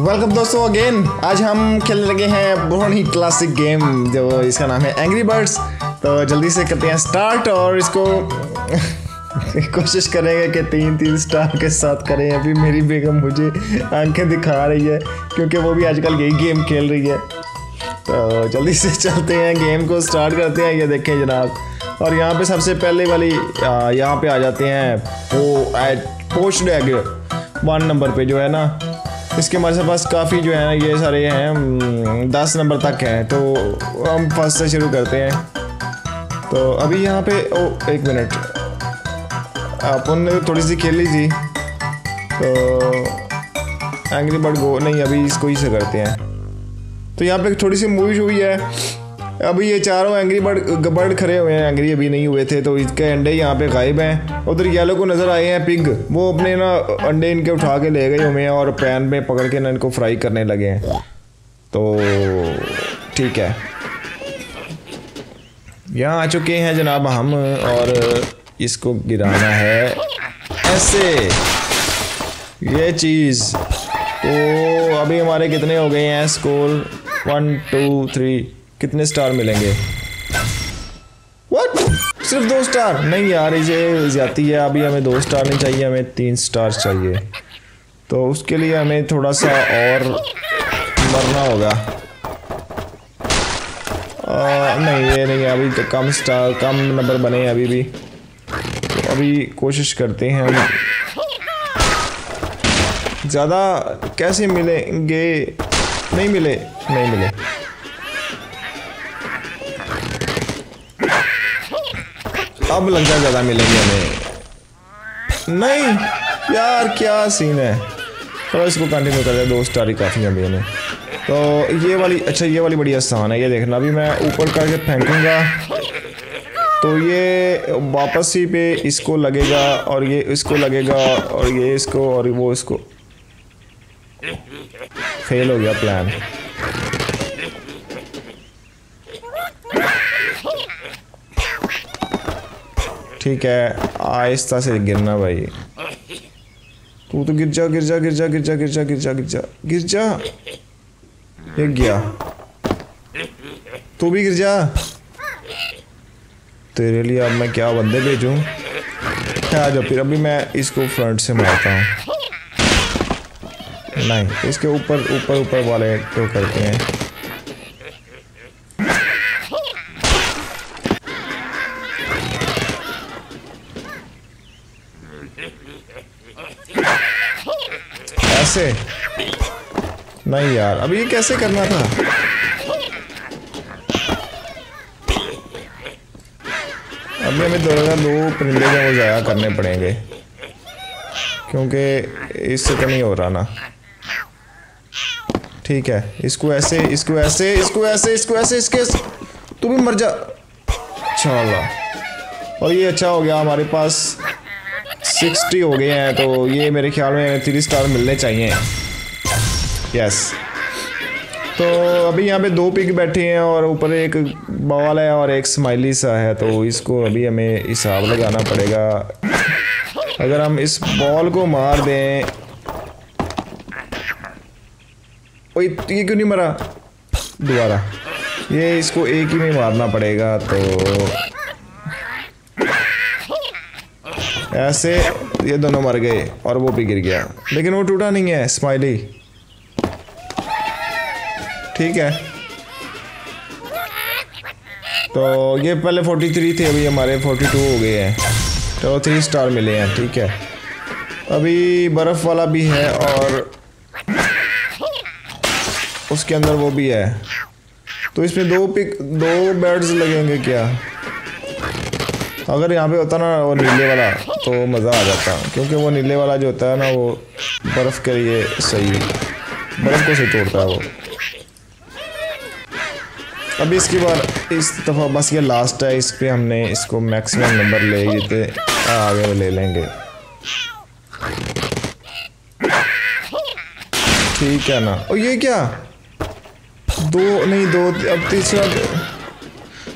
Welcome दोस्तों again. आज हम खेलने लगे हैं बहुत ही क्लासिक गेम जो इसका नाम है एंग्री बर्ड्स। तो जल्दी से करते हैं स्टार्ट और इसको कोशिश करेंगे कि 3-3 स्टार के साथ करें। अभी मेरी बेगम मुझे आंखें दिखा रही है क्योंकि वो भी आजकल यही गेम खेल रही है। तो जल्दी से चलते हैं गेम को स्टार्ट करते हैं। ये देखें जनाब, और यहाँ पे सबसे पहले वाली यहाँ पे आ जाते हैं पोच डैगर 1 नंबर पे जो है ना। इसके हमारे पास काफ़ी जो है ना ये सारे हैं 10 नंबर तक हैं। तो हम फर्स्ट से शुरू करते हैं। तो अभी यहाँ पे ओ 1 मिनट आप उनने थोड़ी सी खेल लीजिए। तो एंग्री बर्ड गो नहीं, अभी इसको ही से करते हैं। तो यहाँ पे थोड़ी सी मूवी हुई है। अभी ये चारों एंग्री बर्ड खड़े हुए हैं, एंग्री अभी नहीं हुए थे। तो इसके अंडे यहाँ पे गायब हैं। उधर येलो को नज़र आए हैं पिग, वो अपने ना अंडे इनके उठा के ले गए हुए हैं और पैन में पकड़ के ना इनको फ्राई करने लगे हैं। तो ठीक है, यहाँ आ चुके हैं जनाब हम और इसको गिराना है ऐसे ये चीज़। तो अभी हमारे कितने हो गए हैं स्कोर 1 2 3, कितने स्टार मिलेंगे? व्हाट, सिर्फ 2 स्टार? नहीं यार ये जाती है। अभी हमें 2 स्टार नहीं चाहिए, हमें 3 स्टार चाहिए। तो उसके लिए हमें थोड़ा सा और मरना होगा। नहीं ये नहीं, अभी कम नंबर बने अभी भी। अभी कोशिश करते हैं ज़्यादा कैसे मिलेंगे। नहीं मिले। अब लग जाए ज़्यादा मिलेंगे हमें। नहीं यार क्या सीन है। थोड़ा इसको कंटिन्यू कर दे, 2 स्टार ही काफ़ी अभी हमें। तो ये वाली, अच्छा ये वाली बड़ी आसान है। ये देखना अभी मैं ऊपर करके फेंकूंगा तो ये वापस ही पे इसको लगेगा और ये इसको लगेगा और ये इसको और वो इसको। फेल हो गया प्लान। ठीक है, आहिस्ता से गिरना भाई। तू तो गिर जा। ये गया, तू भी गिर जा। तेरे लिए अब मैं क्या बंदे भेजूँ? आ जाओ फिर। अभी मैं इसको फ्रंट से मारता हूँ। नहीं, इसके ऊपर ऊपर ऊपर वाले तो करते हैं। ऐसे नहीं यार, अभी ये कैसे करना था? अभी हमें 2 परिंदे जो वो ज़ाया करने पड़ेंगे क्योंकि इससे तो नहीं हो रहा ना। ठीक है, इसको ऐसे इसके तू भी मर जा। अच्छा होगा। और ये अच्छा हो गया, हमारे पास 60 हो गए हैं। तो ये मेरे ख्याल में 3 स्टार मिलने चाहिए। यस। तो अभी यहाँ पे 2 पिग बैठे हैं और ऊपर एक बवाल है और एक स्माइली सा है। तो इसको अभी हमें हिसाब लगाना पड़ेगा। अगर हम इस बॉल को मार दें। ओए ये क्यों नहीं मरा दोबारा? ये इसको एक ही में मारना पड़ेगा। तो ऐसे ये दोनों मर गए और वो भी गिर गया, लेकिन वो टूटा नहीं है स्माइली। ठीक है, तो ये पहले 43 थे, अभी हमारे 42 हो गए हैं। तो 3 स्टार मिले हैं। ठीक है, अभी बर्फ़ वाला भी है और उसके अंदर वो भी है। तो इसमें 2 बर्ड्स लगेंगे क्या? अगर यहाँ पे होता ना वो नीले वाला तो मज़ा आ जाता, क्योंकि वो नीले वाला जो होता है ना वो बर्फ़ के लिए सही, बर्फ़ को सही तोड़ता है वो। अभी इसकी बार इस दफ़ा बस ये लास्ट है, इस पर हमने इसको मैक्सिमम नंबर ले लेते, आगे ले लेंगे। ठीक है ना। और ये क्या 2 नहीं 2, अब तीसरा।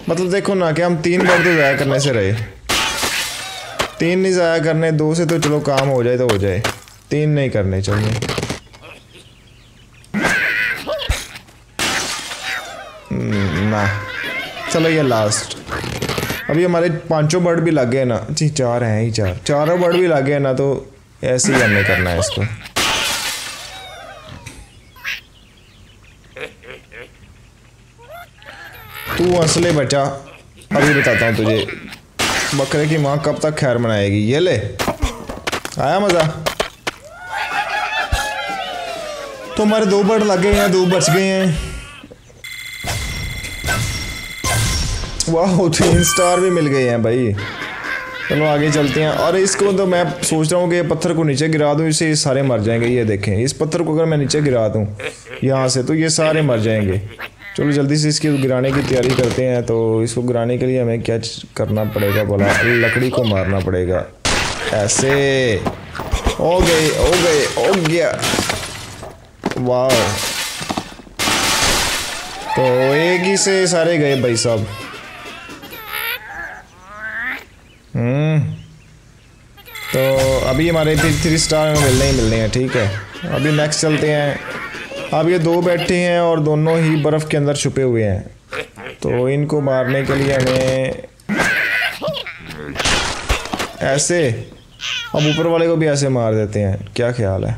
मतलब देखो ना कि हम 3 बार तो ज़ाया करने से रहे। 3 नहीं ज़ाया करने, 2 से तो चलो काम हो जाए तो हो जाए, 3 नहीं करने चाहिए। करना है। चलो ये लास्ट, अभी हमारे पांचों बर्ड भी लग गए ना जी, चार हैं ही, चार चारों बर्ड भी लग गए ना, तो ऐसे ही हमने करना है इसको। तू असले बचा, अभी बताता हूँ तुझे बकरे की माँ कब तक खैर मनाएगी। ये ले, आया मज़ा। तो हमारे दो बर्ड लग गए हैं, दो बच गए हैं। वाह 3 स्टार भी मिल गए हैं भाई। चलो आगे चलते हैं। और इसको तो मैं सोच रहा हूँ कि पत्थर को नीचे गिरा दूँ, इससे सारे मर जाएंगे। ये देखें, इस पत्थर को अगर मैं नीचे गिरा दूँ यहाँ से तो ये सारे मर जाएंगे। चलो जल्दी से इसकी गिराने की तैयारी करते हैं। तो इसको गिराने के लिए हमें क्या करना पड़ेगा बोला, लकड़ी को मारना पड़ेगा ऐसे। हो गए, हो गए, हो गया। वाह, तो एक ही से सारे गए भाई साहब। तो अभी हमारे 3 स्टार मिलने ही मिलने हैं। ठीक है, अभी नेक्स्ट चलते हैं। अब ये दो बैठे हैं और दोनों ही बर्फ़ के अंदर छुपे हुए हैं, तो इनको मारने के लिए हमें ऐसे, अब ऊपर वाले को भी ऐसे मार देते हैं। क्या ख्याल है,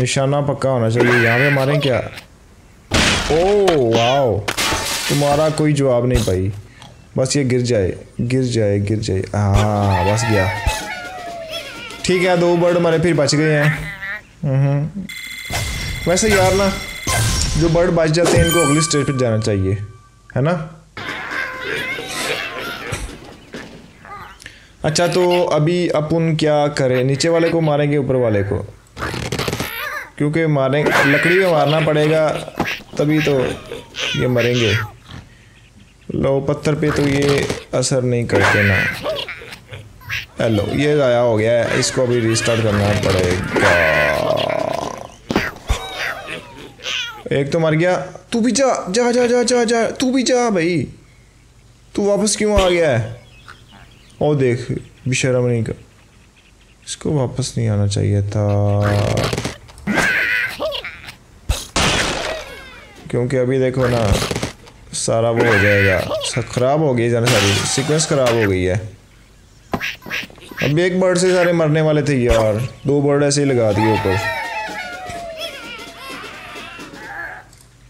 निशाना पक्का होना चाहिए। यहाँ पे मारें क्या? ओह वाओ, तुम्हारा कोई जवाब नहीं पाई। बस ये गिर जाए, गिर जाए, गिर जाए। हाँ बस गया। ठीक है, दो बर्ड हमारे फिर बच गए हैं। वैसे यार ना, जो बर्ड बच जाते हैं इनको अगली स्टेज पर जाना चाहिए, है ना। अच्छा तो अभी अपन क्या करें, नीचे वाले को मारेंगे ऊपर वाले को, क्योंकि मारें लकड़ी में मारना पड़ेगा तभी तो ये मरेंगे। लो पत्थर पे तो ये असर नहीं करते ना। हेलो, ये ज़ाया हो गया है, इसको अभी रिस्टार्ट करना पड़ेगा। एक तो मर गया। तू भी जा जा जा जा जा जा, तू भी जा भाई। तू वापस क्यों आ गया है? ओ देख, बेशरम नहीं कर, इसको वापस नहीं आना चाहिए था, क्योंकि अभी देखो ना सारा वो हो जाएगा, खराब हो गई जाना, सारी सीक्वेंस खराब हो गई है। अब एक बर्ड से सारे मरने वाले थे यार, दो बर्ड ऐसे ही लगा दिए ऊपर।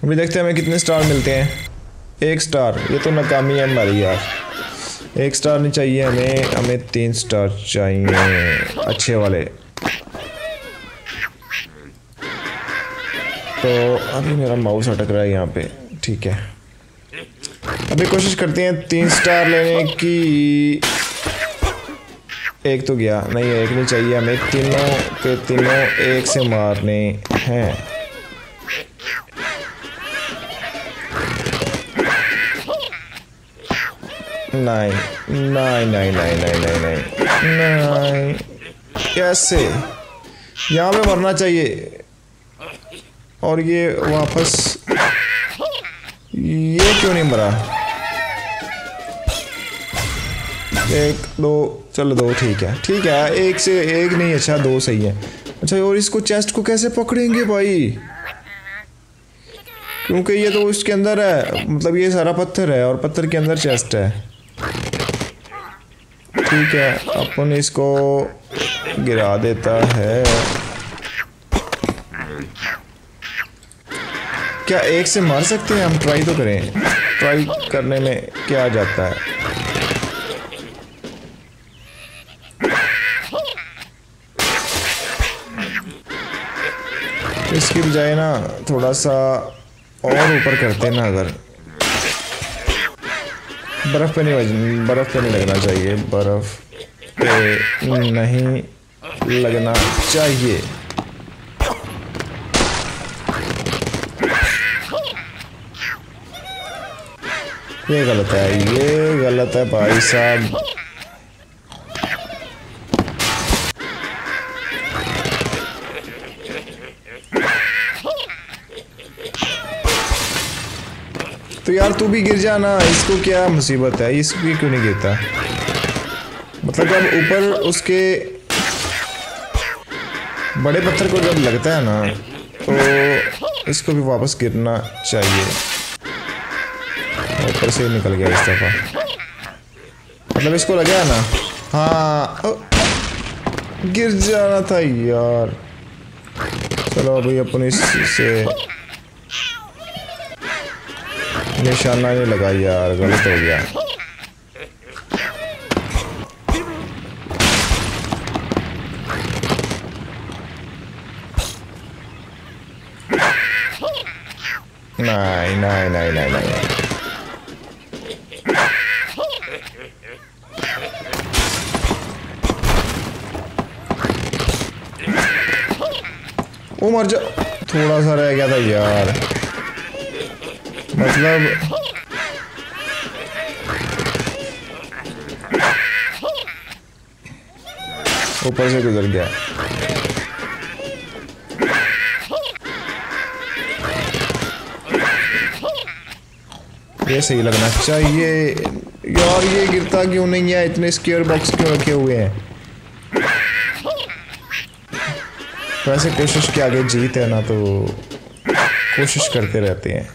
अभी देखते हैं हमें कितने स्टार मिलते हैं। 1 स्टार, ये तो नाकामी है हमारी यार। 1 स्टार नहीं चाहिए हमें, हमें 3 स्टार चाहिए अच्छे वाले। तो अभी मेरा माउस अटक रहा है यहाँ पे। ठीक है, अभी कोशिश करते हैं 3 स्टार लेने की। एक तो गया, नहीं एक नहीं चाहिए हमें, तीनों के तीनों एक से मारने हैं। नहीं नहीं नहीं नहीं नहीं नहीं नहीं, कैसे यहाँ पे मरना चाहिए। और ये वापस, ये क्यों नहीं मरा? 1 2, चलो 2 ठीक है, ठीक है। एक से एक नहीं, अच्छा 2 सही है। अच्छा, और इसको चेस्ट को कैसे पकड़ेंगे भाई, क्योंकि ये तो इसके अंदर है, मतलब ये सारा पत्थर है और पत्थर के अंदर चेस्ट है। ठीक है, अपन इसको गिरा देता है। क्या एक से मार सकते हैं हम? ट्राई तो करें, ट्राई करने में क्या आ जाता है। इसकी बजाय ना थोड़ा सा और ऊपर करते ना, अगर बर्फ पे नहीं, बर्फ पे नहीं लगना चाहिए, बर्फ पे नहीं लगना चाहिए। ये गलत है, ये गलत है भाई साहब। तो यार तू भी गिर जाना, इसको क्या मुसीबत है, इसको भी क्यों नहीं गिरता? मतलब जब ऊपर उसके बड़े पत्थर को जब लगता है ना, तो इसको भी वापस गिरना चाहिए। ऊपर से निकल गया इस दफा, मतलब इसको लगा ना। हाँ गिर जाना था यार। चलो भाई अपने इससे निशाना नहीं लगा यार, गलत हो गया। नहीं नहीं नहीं नहीं नहीं वो मर जा, थोड़ा सा रह गया था यार, मतलब ऊपर से गुजर गया। ये सही लगना चाहिए यार। ये गिरता क्यों नहीं है? इतने स्क्वायर बॉक्स क्यों रखे हुए हैं? वैसे कोशिश के आगे जीत है ना, तो कोशिश करते रहते हैं।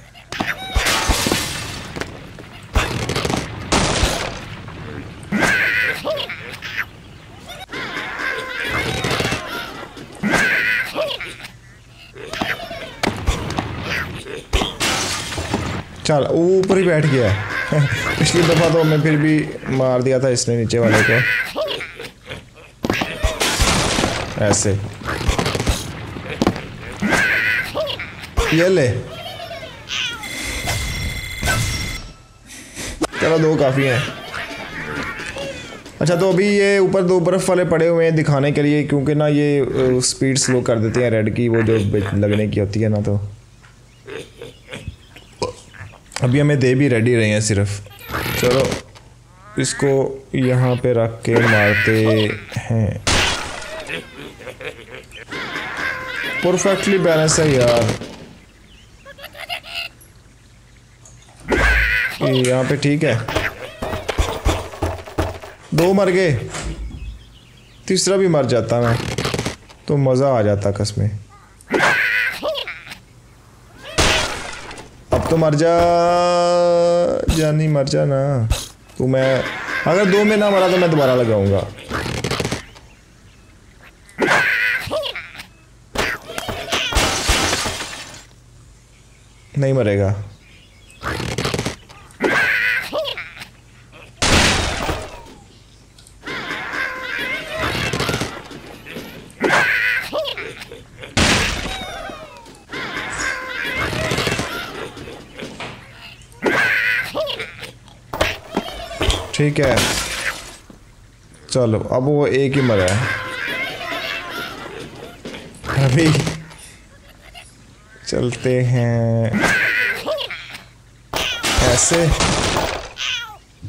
चल वो ऊपर ही बैठ गया है। पिछली दफा तो हमने फिर भी मार दिया था इसने नीचे वाले को। ऐसे ये ले, चलो दो काफी हैं। अच्छा तो अभी ये ऊपर दो बर्फ वाले पड़े हुए हैं दिखाने के लिए, क्योंकि ना ये स्पीड स्लो कर देते हैं रेड की, वो जो लगने की होती है ना। तो अभी हमें दे भी रेडी रहे हैं सिर्फ। चलो इसको यहाँ पे रख के मारते हैं। परफेक्टली बैलेंस है यार यहाँ पे, ठीक है। दो मर गए, तीसरा भी मर जाता ना तो मज़ा आ जाता कसमें। अब तो मर जा, जानी मर जा ना तो मैं, अगर दो में ना मरा तो मैं दोबारा लगाऊंगा। नहीं मरेगा। ठीक है चलो, अब वो एक ही मरा है। अभी चलते हैं ऐसे,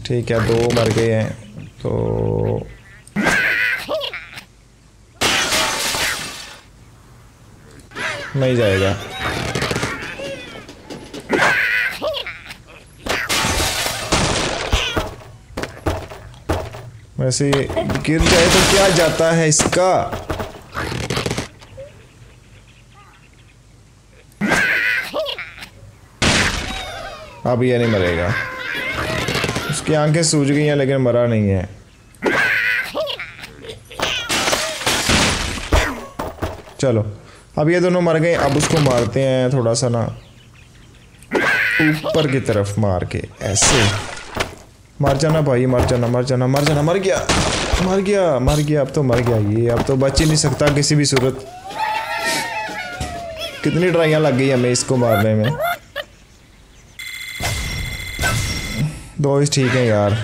ठीक है। दो मर गए हैं तो नहीं जाएगा। वैसे गिर जाए तो क्या जाता है इसका? अब यह नहीं मरेगा। उसकी आंखें सूज गई हैं लेकिन मरा नहीं है। चलो अब ये दोनों मर गए। अब उसको मारते हैं थोड़ा सा ना, ऊपर की तरफ मार के ऐसे। मर जाना भाई, मर जाना मर जाना मर जाना। मर गया मर गया मर गया। अब तो मर गया ये, अब तो बच ही नहीं सकता किसी भी सूरत। कितनी ट्राइयाँ लग गई हमें इसको मारने में। दो इस ठीक है यार।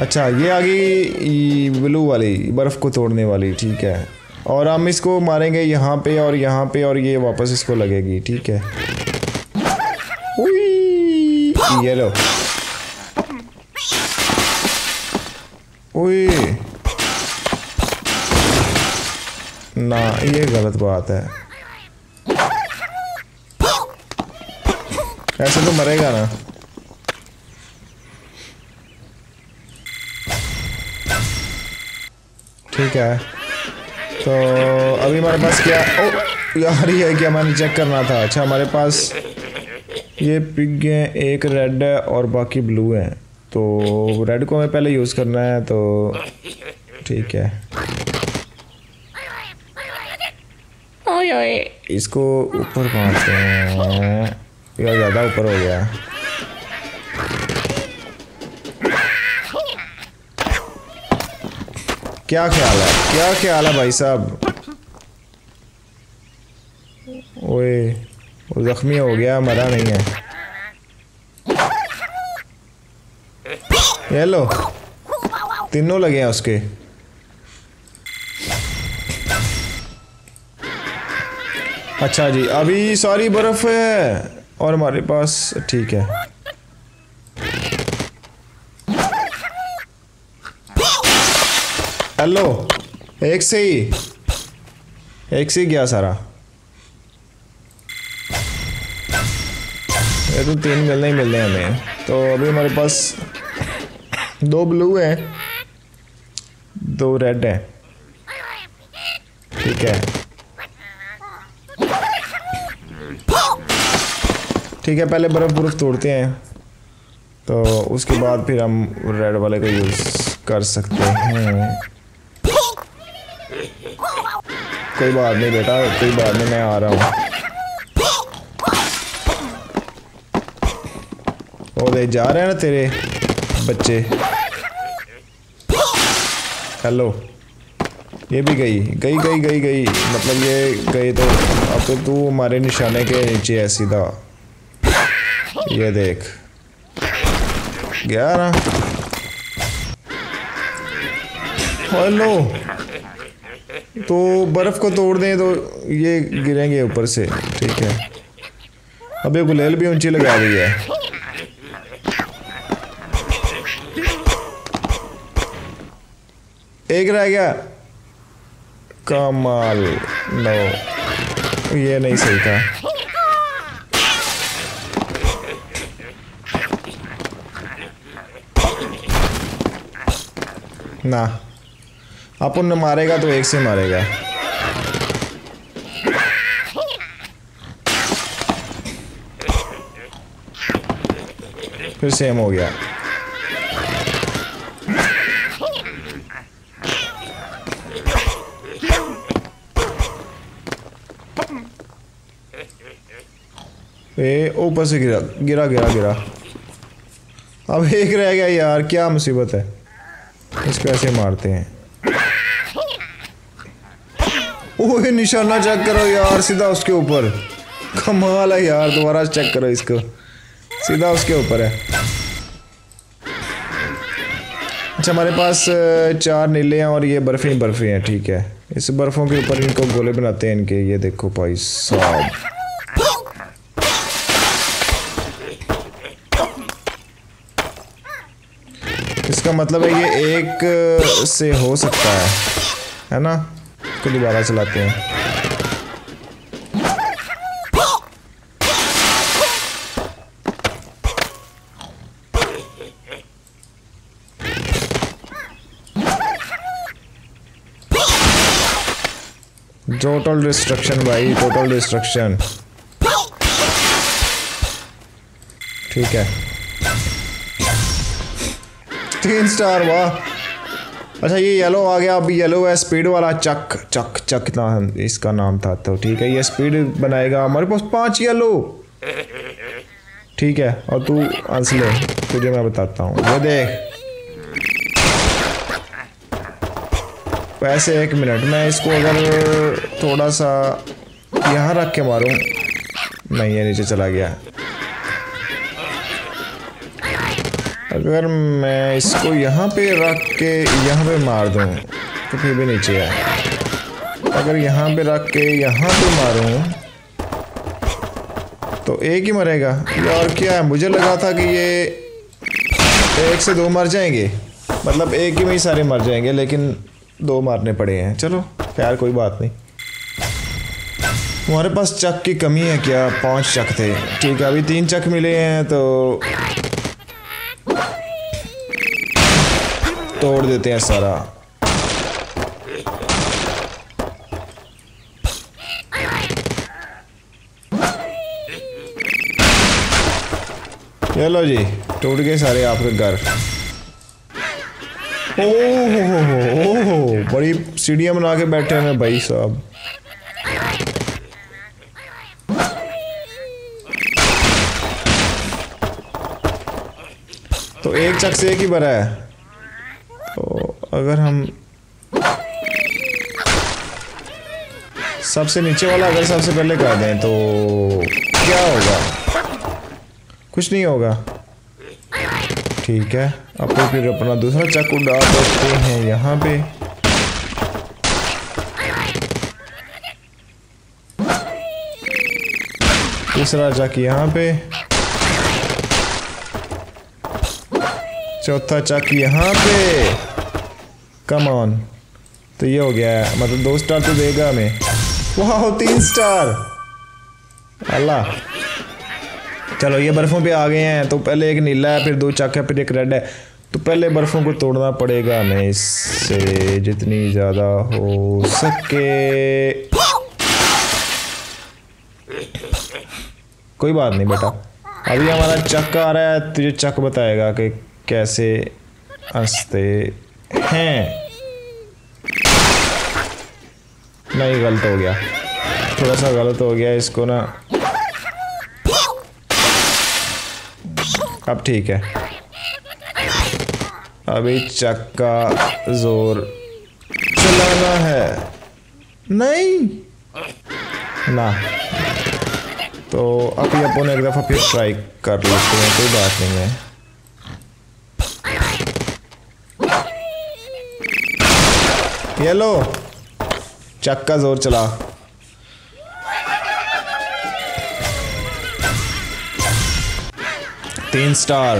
अच्छा ये आ गई ब्लू वाली, बर्फ़ को तोड़ने वाली, ठीक है। और हम इसको मारेंगे यहाँ पे और यहाँ पे, और ये वापस इसको लगेगी, ठीक है। ये लो, ओए ना ये गलत बात है। ऐसे तो मरेगा ना। ठीक है तो अभी हमारे पास क्या, ओ यार ये क्या मैंने चेक करना था। अच्छा हमारे पास ये पिग हैं, एक रेड है और बाकी ब्लू हैं। तो रेड को हमें पहले यूज़ करना है, तो ठीक है इसको ऊपर पहुँचते हैं। या ज़्यादा ऊपर हो गया। क्या ख्याल है, क्या ख्याल है भाई साहब? ओए वो जख्मी हो गया, मरा नहीं है। ये लो, तीनों लगे हैं उसके। अच्छा जी, अभी सारी बर्फ है और हमारे पास, ठीक है। हेलो, एक से ही गया सारा। ये तो तीन मिलने ही मिलने हमें। तो अभी हमारे पास दो ब्लू है, दो रेड है, ठीक है ठीक है। पहले बर्फ तोड़ते हैं, तो उसके बाद फिर हम रेड वाले को यूज कर सकते हैं। कोई बात नहीं बेटा, कोई बात नहीं, मैं आ रहा हूँ। और ये जा रहे हैं ना तेरे बच्चे। हेलो, ये भी गई। मतलब ये गई तो अब तो तू हमारे निशाने के नीचे है सीधा। ये देख, गया ना। हेलो, तो बर्फ को तोड़ दें तो ये गिरेंगे ऊपर से, ठीक है। अब ये गुलेल भी ऊंची लगा रही है। एक रह गया, कमाल। नो, ये नहीं सही था। ना, अपन मारेगा तो एक से मारेगा। फिर सेम हो गया। ऊपर से गिरा। अब एक रह गया यार, क्या मुसीबत है। इसको ऐसे मारते हैं। ओह, निशाना चेक करो यार, सीधा उसके ऊपर। कमाल है यार, दोबारा चेक करो इसको, सीधा उसके ऊपर है। अच्छा, हमारे पास चार नीले हैं और ये बर्फी हैं, ठीक है। इस बर्फों के ऊपर इनको गोले बनाते हैं इनके। ये देखो भाई साहब, इसका मतलब है ये एक से हो सकता है ना। इसको दोबारा चलाते हैं। टोटल डिस्ट्रक्शन भाई, टोटल डिस्ट्रक्शन, ठीक है। 3 स्टार, वाह। अच्छा, ये येलो आ गया। अब येलो है स्पीड वाला। चक कितना इसका नाम था, तो ठीक है। ये स्पीड बनाएगा। हमारे पास 5 येलो, ठीक है। और तू आंसर ले, तुझे मैं बताता हूँ। ये देख, वैसे 1 मिनट मैं इसको अगर थोड़ा सा यहाँ रख के मारूँ, नहीं ये नीचे चला गया। अगर मैं इसको यहाँ पे रख के यहाँ पे मार दूँ तो फिर भी नीचे है। अगर यहाँ पे रख के यहाँ पे मारूँ तो एक ही मरेगा। और क्या है, मुझे लगा था कि ये एक से दो मर जाएंगे, मतलब एक ही में ही सारे मर जाएंगे, लेकिन 2 मारने पड़े हैं। चलो यार, कोई बात नहीं। हमारे पास चक की कमी है क्या? 5 चक थे, ठीक है। अभी 3 चक मिले हैं, तो तोड़ देते हैं सारा। चलो जी, टूट गए सारे आपके घर। ओहो, बड़ी सीढ़ियाँ बना के बैठे हैं भाई साहब। तो एक चक से एक ही भरा है, तो अगर हम सबसे नीचे वाला अगर सबसे पहले कर दें तो क्या होगा? कुछ नहीं होगा। ठीक है, अब फिर अपना दूसरा चक उड़ा देते हैं यहाँ पे। तीसरा चक यहाँ पे, चौथा चक यहाँ पे। कम ऑन, तो ये हो गया है, मतलब 2 स्टार तो देगा हमें। वाह, 3 स्टार, अल्लाह। चलो ये बर्फ़ों पे आ गए हैं, तो पहले एक नीला है, फिर 2 चक है, फिर एक रेड है। तो पहले बर्फ़ों को तोड़ना पड़ेगा हमें, इससे जितनी ज़्यादा हो सके। कोई बात नहीं बेटा, अभी हमारा चक आ रहा है, तुझे चक बताएगा कि कैसे हंसते हैं। नहीं, गलत हो गया, थोड़ा सा गलत हो गया इसको ना। अब ठीक है, अभी चक का जोर चलाना है। नहीं ना, तो अभी अपन एक दफ़ा फिर ट्राई कर लेते हैं, कोई बात नहीं है। ये लो, चक का जोर चला। तीन स्टार।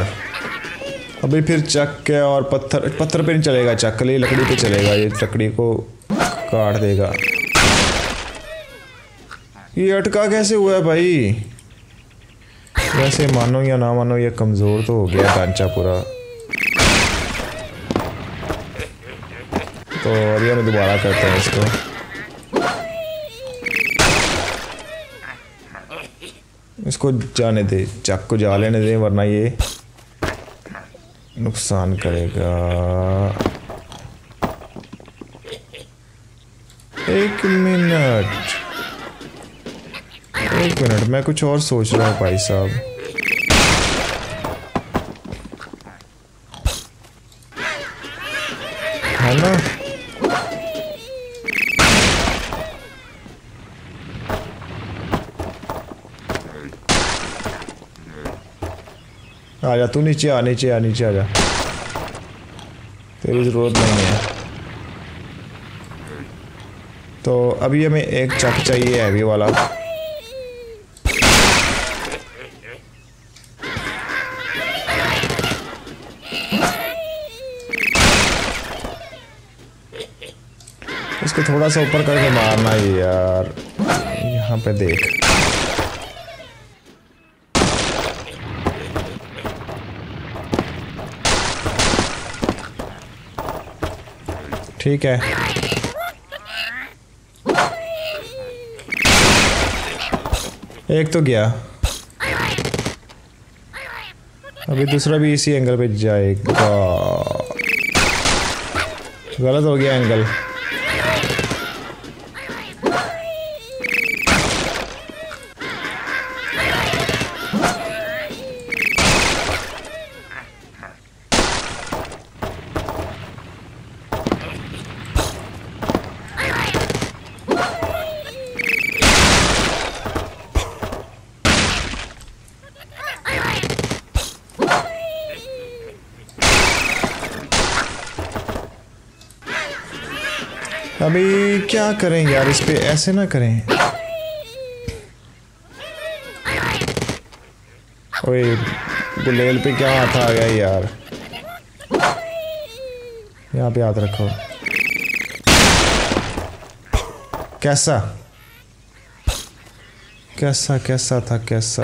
अभी फिर चक के और पत्थर पे नहीं चलेगा चक, ले लकड़ी पे चलेगा, ये लकड़ी को काट देगा। ये अटका कैसे हुआ है भाई? वैसे मानो या ना मानो, ये कमजोर तो हो गया ढांचा पूरा। तो अभी हम दोबारा करते हैं इसको। इसको जाने दे, चक को जा लेने दे, वरना ये नुकसान करेगा। एक मिनट, मैं कुछ और सोच रहा हूँ भाई साहब। है ना, आ जा तू, नीचे आ जा, तेरी ज़रूरत नहीं है। तो अभी हमें एक चक चाहिए हैवी वाला। इसको थोड़ा सा ऊपर करके मारना है यार। यहाँ पे देख, ठीक है। एक तो गया, अभी दूसरा भी इसी एंगल पे जाएगा। गलत हो गया एंगल। अभी क्या करें यार, इस पे ऐसे ना करें। ओए, गुलेल पे क्या हाथ आ गया यार। यहाँ पे हाथ रखो। कैसा कैसा कैसा था कैसा।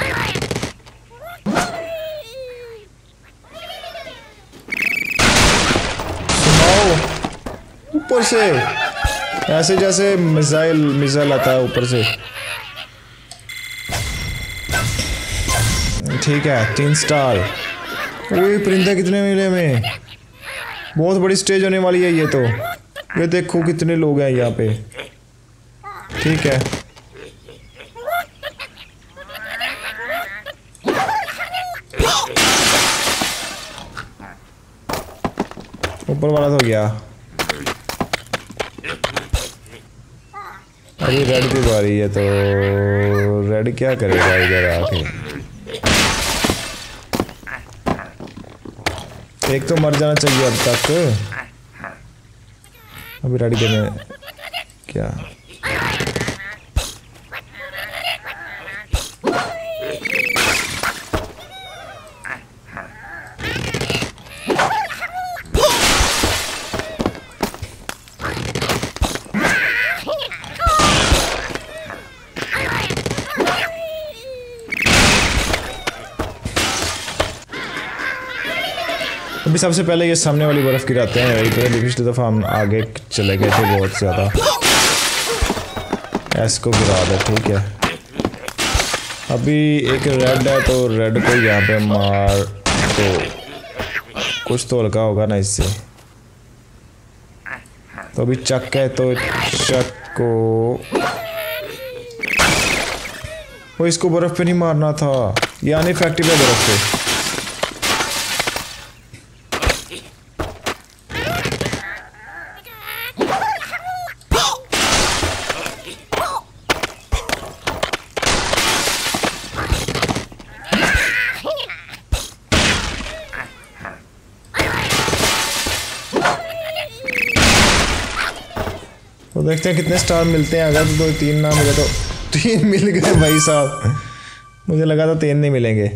ऊपर से ऐसे जैसे मिसाइल आता है ऊपर से। ठीक है 3 स्टार। अरे परिंदा कितने मिले हमें, बहुत बड़ी स्टेज होने वाली है ये तो। ये देखो कितने लोग हैं यहाँ पे। ठीक है ऊपर वाला तो गया। अभी रेड की बारी है तो रेड क्या करेगा इधर आके। एक तो मर जाना चाहिए अब तक। अभी रेड के में क्या अभी सबसे पहले ये सामने वाली बर्फ गिराते हैं। पहले पिछली दफा हम आगे चले गए थे बहुत ज्यादा। इसको गिरा दे ठीक है। अभी एक रेड है तो रेड को यहाँ पे मार तो कुछ तो हल्का होगा ना इससे। तो अभी चक है तो चक को वो इसको बर्फ पे नहीं मारना था, यानी इफेक्टिव है बर्फ पे। तो देखते हैं कितने स्टार मिलते हैं। अगर 2-3 ना मिले तो 3 मिल गए भाई साहब। मुझे लगा था 3 नहीं मिलेंगे।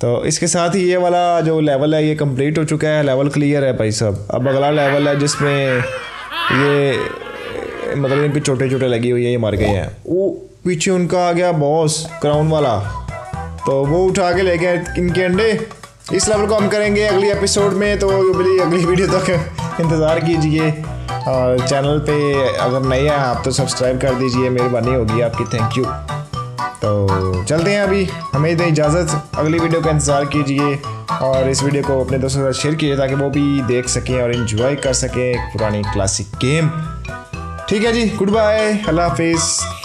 तो इसके साथ ही ये वाला जो लेवल है ये कंप्लीट हो चुका है। लेवल क्लियर है भाई साहब। अब अगला लेवल है जिसमें ये मतलब इनकी छोटे छोटे लगी हुई है, ये मार गए हैं। वो पीछे उनका आ गया बॉस क्राउन वाला, तो वो उठा के ले गए इनके अंडे। इस लेवल को हम करेंगे अगली एपिसोड में। तो अगली वीडियो तक इंतज़ार कीजिए। और चैनल पे अगर नए हैं आप तो सब्सक्राइब कर दीजिए, मेहरबानी होगी आपकी। Thank you. तो चलते हैं अभी, हमें दें इजाज़त। अगली वीडियो का इंतज़ार कीजिए और इस वीडियो को अपने दोस्तों के साथ शेयर कीजिए ताकि वो भी देख सकें और एंजॉय कर सकें एक पुरानी क्लासिक गेम। ठीक है जी, गुड बाय, अल्लाह हाफिज़।